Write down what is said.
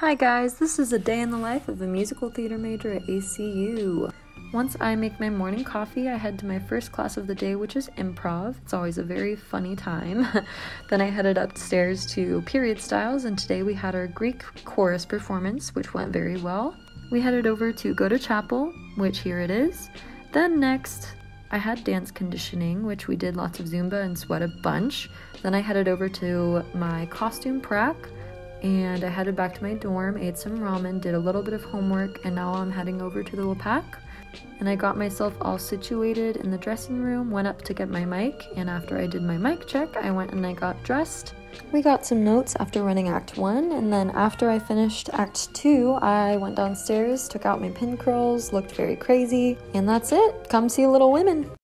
Hi guys, this is a day in the life of a musical theater major at ACU. Once I make my morning coffee, I head to my first class of the day, which is improv. It's always a very funny time. Then I headed upstairs to period styles, and today we had our Greek chorus performance, which went very well. We headed over to go to chapel, which here it is. Then next, I had dance conditioning, which we did lots of Zumba and sweat a bunch. Then I headed over to my costume prac, and I headed back to my dorm, ate some ramen, did a little bit of homework, and now I'm heading over to the Lopak. And I got myself all situated in the dressing room, went up to get my mic, and after I did my mic check, I went and I got dressed. We got some notes after running Act 1, and then after I finished Act 2, I went downstairs, took out my pin curls, looked very crazy, and that's it. Come see Little Women!